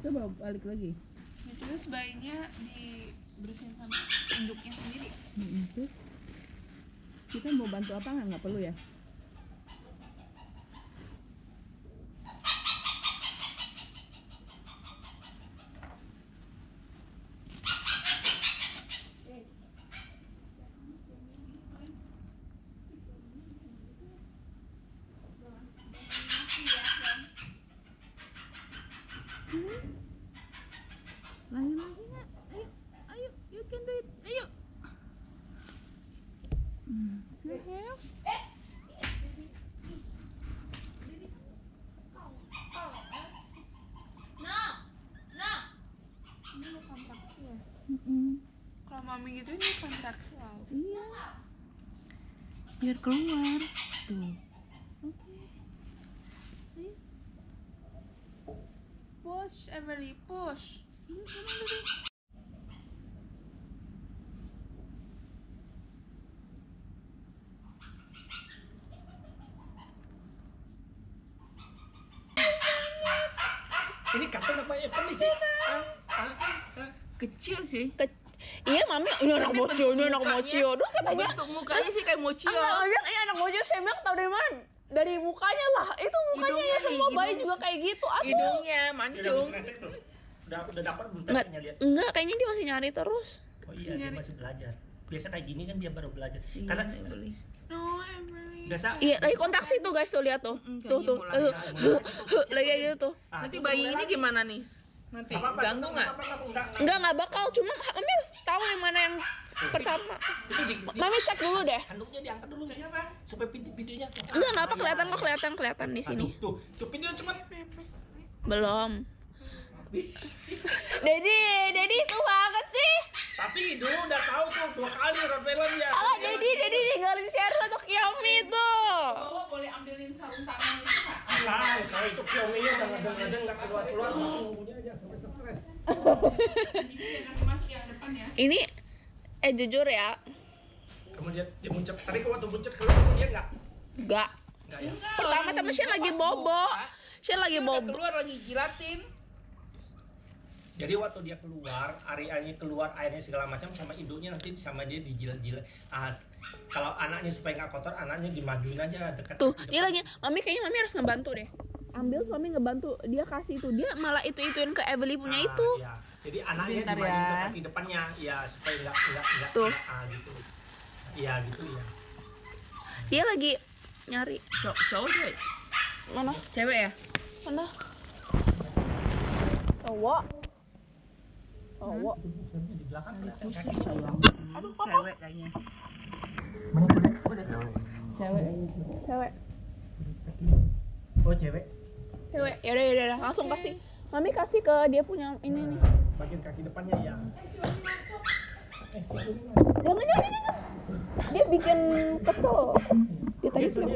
Coba balik lagi. Ya, terus bayinya dibersihin sama induknya sendiri. Terus kita mau bantu apa nggak perlu ya? Mami gitu ini kontraksi laut. Iya. Biar keluar. Tuh. Oke. Okay. Push Emily, push. Iya, sama dulu. Ini kata apa Emily sih? Kecil sih. Iya mami, ini anak mocio, ini anak mocio. Terus katanya mukanya sih kayak mocio. Enggak, bilang ini anak mocio, saya bilang tahu dari mana? Dari mukanya lah, itu mukanya ya semua bayi juga kayak gitu. Hidungnya mancung. Udah dapat belum tadinya lihat? Enggak, kayaknya dia masih nyari terus. Oh iya, dia masih belajar. Biasa kayak gini kan dia baru belajar. Karena no, Emily. Biasa. Iya, lagi kontraksi tuh guys, tuh lihat tuh. Tuh. Lagi kayak gitu tuh. Nanti bayi ini gimana nih? Nanti ganggu nggak? Nggak bakal, cuma mami harus tahu yang mana yang pertama. Mami cek dulu deh. Handuknya diangkat dulu siapa? Supaya pintu-pintunya. Nggak apa kelihatan di sini. Tuh pintunya cuma belum. Dedi itu banget sih. Tapi dulu udah tahu tuh 2 kali rotelan ya. Alah Dedi tinggalin Cheryl untuk Xiaomi tuh. Bawa boleh ambilin sarung tangan itu nggak? Nah, kalau itu Xiaomi-nya kadang-kadang nggak keluar-keluar. Ini jujur ya. Kamu lihat dia muncrat. Tadi kamu waktu muncrat keluar dia nggak? Nggak ya. Pertama temen Shen lagi bobo. Keluar lagi jilatin. Jadi waktu dia keluar, areanya keluar, airnya segala macam sama induknya nanti sama dia dijilat-jilat. Kalau anaknya supaya nggak kotor, anaknya dimajuin aja dekat. Tuh, dia lagi, mami kayaknya mami harus ngebantu deh. Ambil suami ngebantu, dia kasih itu, dia malah itu-ituin ke Evelyn punya itu. Iya. Jadi anaknya dimainin ke kaki depannya, ya supaya nggak gitu. Iya gitu ya. Dia lagi nyari cowok cewek. Mana? Cewek ya? Mana? Cowok. Di belakang kaki cowok. Aduh, cewek kayaknya. Cewek. Oh cewek, yaudah, langsung kasih. Mami kasih ke dia punya ini nih. Bagian kaki depannya ya. Jangan. Dia bikin kesel. Dia tadi tuh ini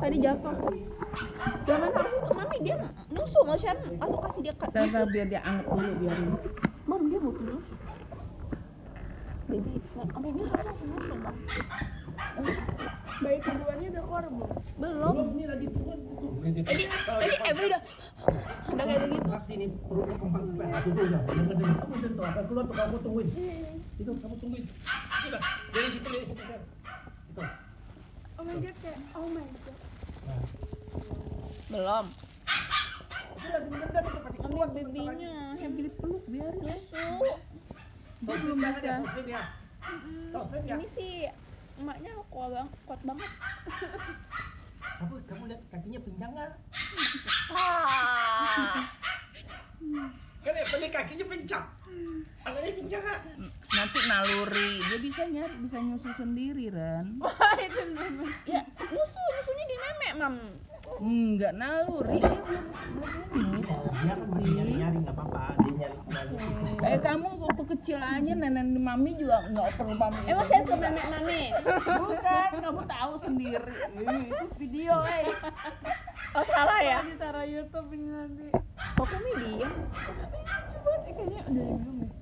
tadi jatuh. Jangan harus itu mami, dia nusu motion. Langsung kasih dia ke. Terus biar dia anget dulu biarin. Mam dia mau nus. Jadi, ambilnya harus langsung nusu bang. Bayi keduanya udah keluar belum? Ini lagi turun. Tadi Evelyn udah kayak gitu. Sini perutnya kembang. Aku udah bener-bener keluar, kamu tungguin. Itu kamu tungguin. Sudah. Dari situ saya. Itu. Oh my god. Belum. Itu lagi bener-bener itu pasti keluar babynya. Hampir peluk biar masuk. Dia belum bisa. Ini sih emaknya kuat banget. Kamu lihat kakinya pinjang nggak? Kan Evelyn kakinya pincang, anaknya pincang nggak? Nanti naluri, dia bisa nyusu sendiri Ren. Wah itu nenek. Ya nyusunya di nenek mam. Enggak naluri, dia belum. Dia kan masih nyari nggak apa-apa, dia nyari. Kayak kamu waktu kecil aja nenek mami juga nggak perlu mami. Emang share ke nenek mami? Bukan, kamu tahu sendiri. Itu video Oh salah ya? Ditaruh YouTube ini nanti. Kok kamu dia? Coba kayaknya udah belum ya?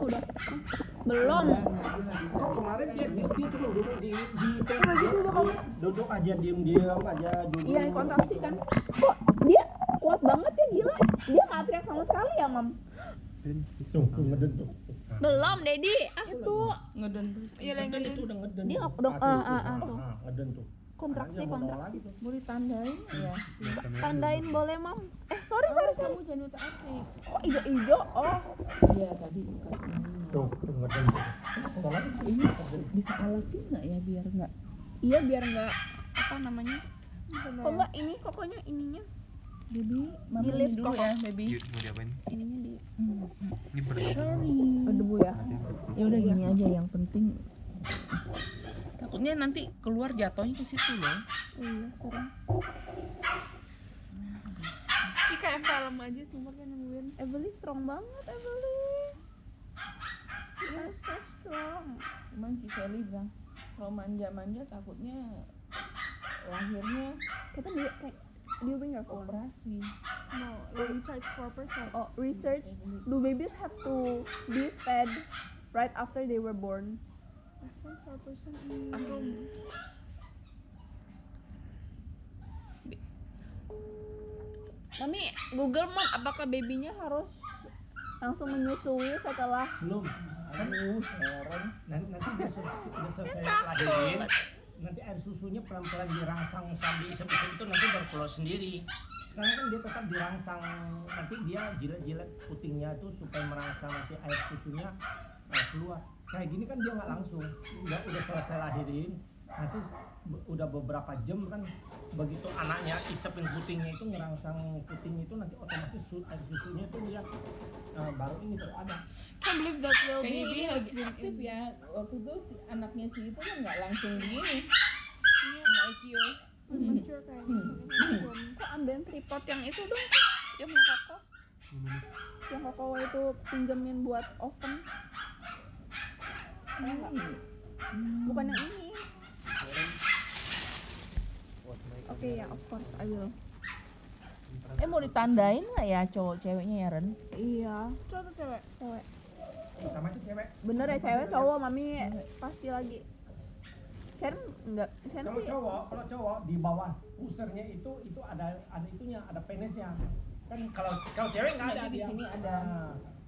Udah. Belum. Kok kemarin dia cuma duduk duduk aja diem aja. Iya kontraksi kan? Kok dia? kuat banget ya, gila. Dia nggak teriak sama sekali ya, Mam. Belum, Dedi. Itu ngeden tuh. Iya, ngeden itu udah ngeden. Dia udah ngeden tuh. Kontraksi. Mau ditandain ya. Tandain boleh, Mam. Sorry. Kamu jangan utak atik. Kok ijo-ijo? Oh. Iya, tadi kasih. Tuh, ngeden. Kalau ini bisa alasin enggak ya biar enggak? Iya, biar enggak apa namanya? Kok enggak ini kokonya ininya? Baby, mama lift dulu ya, baby. Mau diapain? Ininya di. Ini berdebu. Berdebu ya. Ya udah gini aja yang penting. Takutnya nanti keluar jatuhnya ke situ loh. Iya, serem. Ini kayak film aja sumpah kan nungguin. Evelyn strong banget, Evelyn. You're so strong. Cuman si Sally bilang kalau manja-manja takutnya lahirnya kita dia kayak dia punya operasi. No, recharge 4%. Oh, research. Do babies have to be fed right after they were born? I think 4% in Mami, Google Mom, apakah babynya harus langsung menyusui setelah? Belum. Nanti selesai nanti air susunya pelan-pelan dirangsang sambil isep-isep itu nanti baru keluar sendiri. Sekarang kan dia tetap dirangsang, nanti dia jilat-jilat putingnya tuh supaya merangsang nanti air susunya keluar. Kayak gini kan dia nggak langsung, udah selesai lahirin, nanti udah beberapa jam kan begitu anaknya isepin putingnya itu ngerangsang putingnya itu nanti otomatis air susunya itu dia baru ini baru ada. Can't believe that little baby has been active ya. Waktu itu si anaknya si itu kan nggak langsung begini. Anak Ekio. Mature kayak gitu. Kok ambilin tripod yang itu dong? Yang Koko. Yang Koko itu pinjemin buat oven. Bukan yang ini. Oke, ya, of course I will. Mau ditandain nggak ya cowok ceweknya ya, Ren? Iya. Cowok atau cewek? Cewek. Sama itu cewek. Bener ya cewek cowok, Mami pasti lagi. Sharon enggak? Sharon sih. Kalau cowok di bawah usernya itu ada itunya, ada penisnya. Kan kalau cewek nggak ada di sini ada.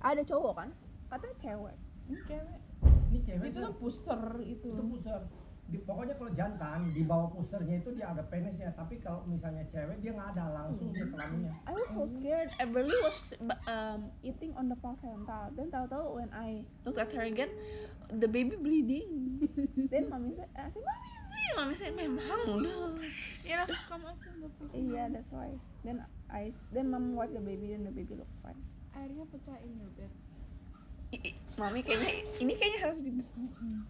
Ada cowok kan? Katanya cewek. Ini cewek. Ini cewek. Itu kan puser itu. Itu puser. Pokoknya kalau jantan di bawah pusernya itu dia ada penisnya, tapi kalau misalnya cewek dia nggak ada langsung ke kelaminnya. I was so scared. Evelyn was eating on the placenta. Then tahu-tahu when I looked at her again, the baby bleeding. Then Mami said, I said, Mami is bleeding. Mami said, memang udah. Yeah, that's come after the baby. Yeah, that's why. Then Mom wiped the baby and the baby looks fine. Airnya pecahin ya, Ben. Mami kayaknya ini harus dibuang.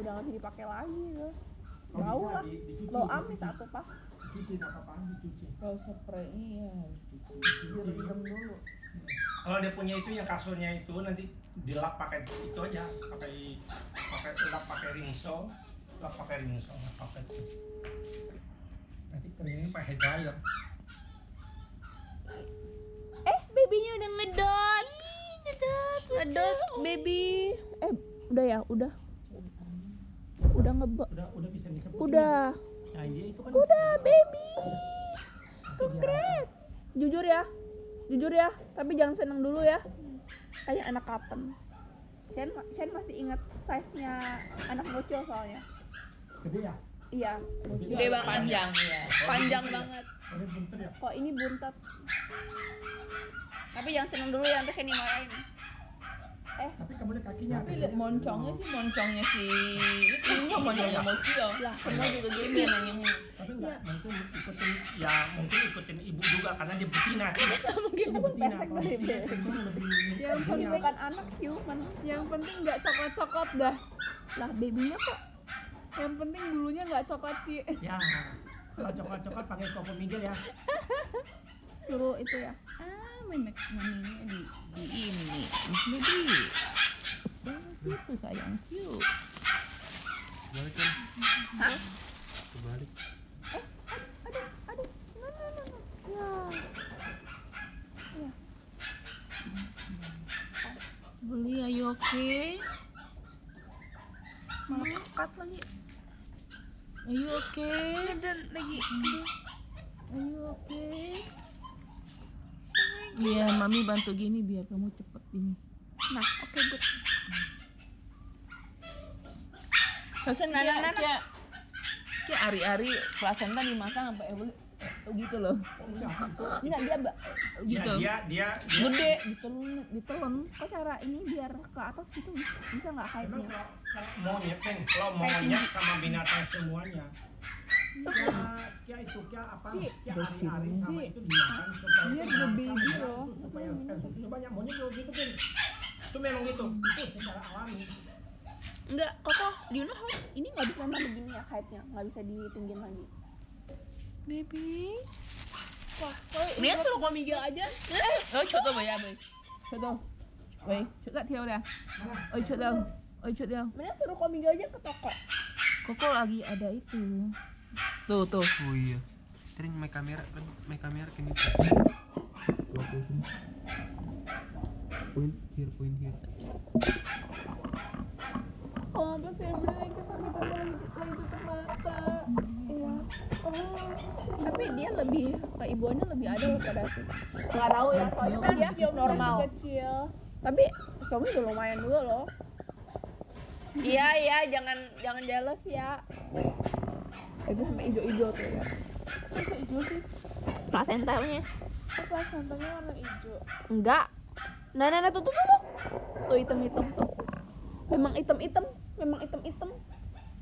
Udah nggak bisa dipakai lagi loh. Bau lah, lo amis atau apa? Dicuci, apa-apaan dicuci. Kalau spray ini ya harus dicuci. Direndam dulu. Kalau dia punya itu yang kasurnya itu nanti dilap pakai itu aja, pakai lap pakai rinso, pakai itu. Nanti keringin pakai dryer. Babynya udah ngedot, ngedot baby. Udah ya, udah. Udah ngebek. Udah bisa disebut. Udah. Nah, itu kan udah baby. Congrats. Jujur ya, tapi jangan seneng dulu ya. Kayak anak katen. Shen masih ingat size-nya anak bocil soalnya. Gede ya? Iya. Gede banget. Panjang ya. Panjang banget. Kok ini buntet. Tapi jangan seneng dulu ya, nanti Shen dimarahin. Tapi kamu lihat kakinya. Tapi lihat moncongnya sih. Itu moncongnya Mocio. Lah, semua juga gini nanyanya. Tapi enggak, mungkin ikutin ibu juga karena dia betina. Mungkin aku pesek dari dia. Yang penting bukan anak human. Yang penting enggak coklat-coklat dah. Lah, babynya kok. Yang penting bulunya enggak coklat sih. Ya. Kalau coklat-coklat panggil Koko Miguel ya. Suruh itu ya. Maminya di ini. Baby. Itu sayang cute. Balik kan? Hah? Kebalik. Aduh. No. Ya. Beli, are you okay? Malah kekat lagi. Are you okay? Kedan lagi. Are you okay? Iya, mami bantu gini biar kamu cepet ini. Nah, oke, good. Soalnya kayak hari-hari placenta dimakan apa Evelyn gitu loh. Enggak, dia gitu. Dia gede ditelon. Kok cara ini biar ke atas gitu bisa nggak kayak dia? Monyet kan, kalau monyet sama binatang semuanya. Ya itu ya apa? Ya hari-hari sama itu dimakan supaya dia lebih gitu. Supaya banyak monyet gitu kan. Itu memang gitu. Itu secara alami. Enggak, Koko, you know how, ini nggak bisa begini ya height-nya, nggak bisa ditinggin lagi. Baby, wah, lihat suruh mami aja. Oi, chốt đâu vậy à mày? Chốt đâu? Oi, chốt lại theo nè. Oi, chốt đâu? Oi, chốt đâu? Mana suruh mami aja ke toko. Koko lagi ada itu. Tuh, tuh. Oh iya. Tering my camera can you press it? Point here. Oh, terus Evelyn kesakitan lagi tutup mata. Iya. Oh, tapi dia lebih keibuannya lebih ada daripada aku. Nggak tahu ya, soalnya kan dia belum normal. Kecil. Tapi kamu udah lumayan dulu loh. Iya iya, jangan jealous ya. Itu sampai hijau-hijau tuh ya. Masa hijau sih? Placentanya. Oh, placentanya warna hijau. Enggak. Nah, tuh. Tuh hitam-hitam tuh. Memang hitam-hitam.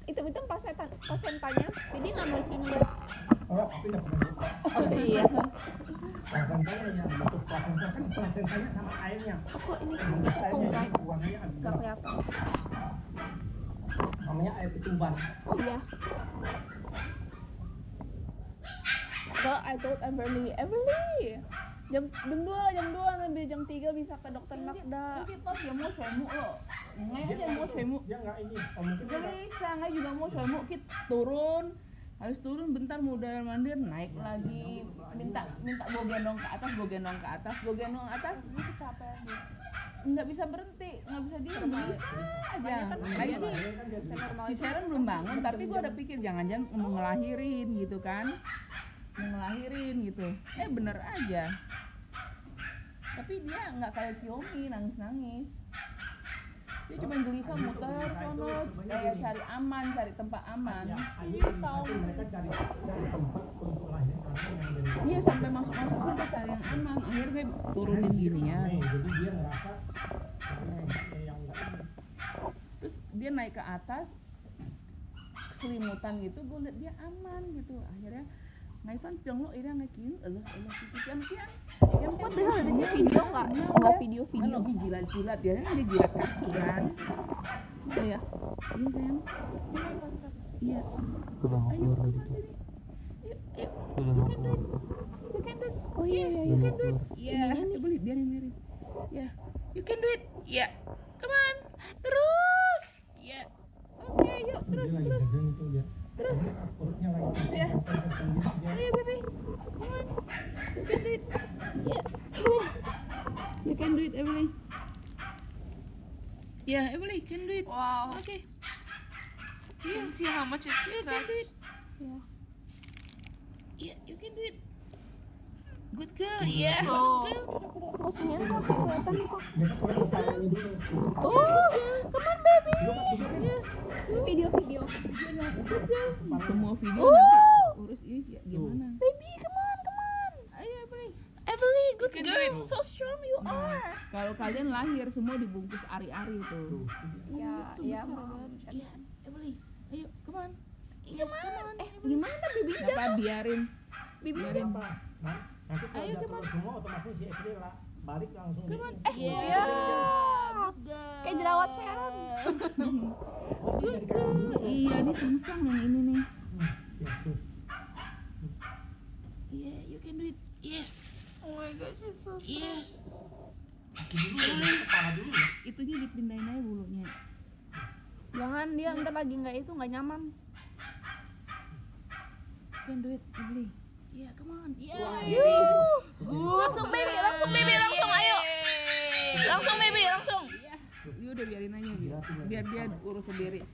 Hitam-hitam placentanya. Jadi nggak mau sumber. Oh, tapi nggak pernah. Oh iya. Placentanya yang bentuk placenta kan placentanya sama airnya. Kok ini airnya buangnya nggak kelihatan. Namanya air ketumbar. Oh iya. Well, I told Emily. Jam 2 sampai jam 3 bisa ke dokter Magda. Mungkin pas dia mau semuk loh. Dia mau semuk. Dia enggak ini. Dia juga mau semuk. Kita turun. Harus turun bentar mondar-mandir naik lagi. Minta gue gendong ke atas. Ini kecapean dia. Enggak bisa berhenti, enggak bisa diam. Aja. Kayak sih. Si Sharon belum bangun, tapi gue ada pikir jangan-jangan ngelahirin gitu kan. Gitu bener aja, tapi dia nggak kayak Xiaomi nangis dia cuma gelisah muter sono cari tempat aman dia tahu mereka cari tempat untuk lahir dia sampai masuk situ cari yang aman akhirnya turun di sini ya jadi dia ngerasa yang terus dia naik ke atas selimutan gitu gue liat dia aman gitu akhirnya Naifan jonglo ira ngakin Allah itu campian. Yang penting ada di video enggak video. Lagi jilat-jilat ya, dia jilat kaki kan. Oh ya. Ini sayang. Iya. Coba ngobrol lagi tuh. You can do it. Oh iya, you can do it. Iya, ini boleh biarin mirip. Ya. You can do it. Ya. Come on. Terus. Ya. Oke, yuk terus. Terus urutnya lagi ya. Ayo baby, come on, you can do it. Yeah, Evelyn, you can do it, Evelyn. Yeah, Evelyn can do it. Wow. Okay. You can see how much it's stretched. You can do it. Yeah, you can do it. Good girl, yeah. Good girl. Posisinya kok kelihatan kok. Oh, come on baby. Video. Good girl. Semua video nanti urus ini gimana? Baby, come on. Ayo, Evelyn, good girl. So strong you are. Kalau kalian lahir semua dibungkus ari-ari tuh. Iya. Iya, Evelyn. Ayo, come on. Gimana baby? Enggak biarin. Biarin. Nanti kalau udah turun semua otomatis si Evelyn balik langsung iya kayak jerawat Sharon iya ini sungsang yang ini nih iya you can do it yes oh my god she's so strong yes kaki dulu kepala dulu ya itunya dipindahin aja bulunya jangan dia ntar lagi nggak nyaman you can do it Evelyn. Yeah, come on. Yeah. Langsung baby. Ayo. Langsung baby, langsung. Iya. Udah biarin aja biar dia urus sendiri.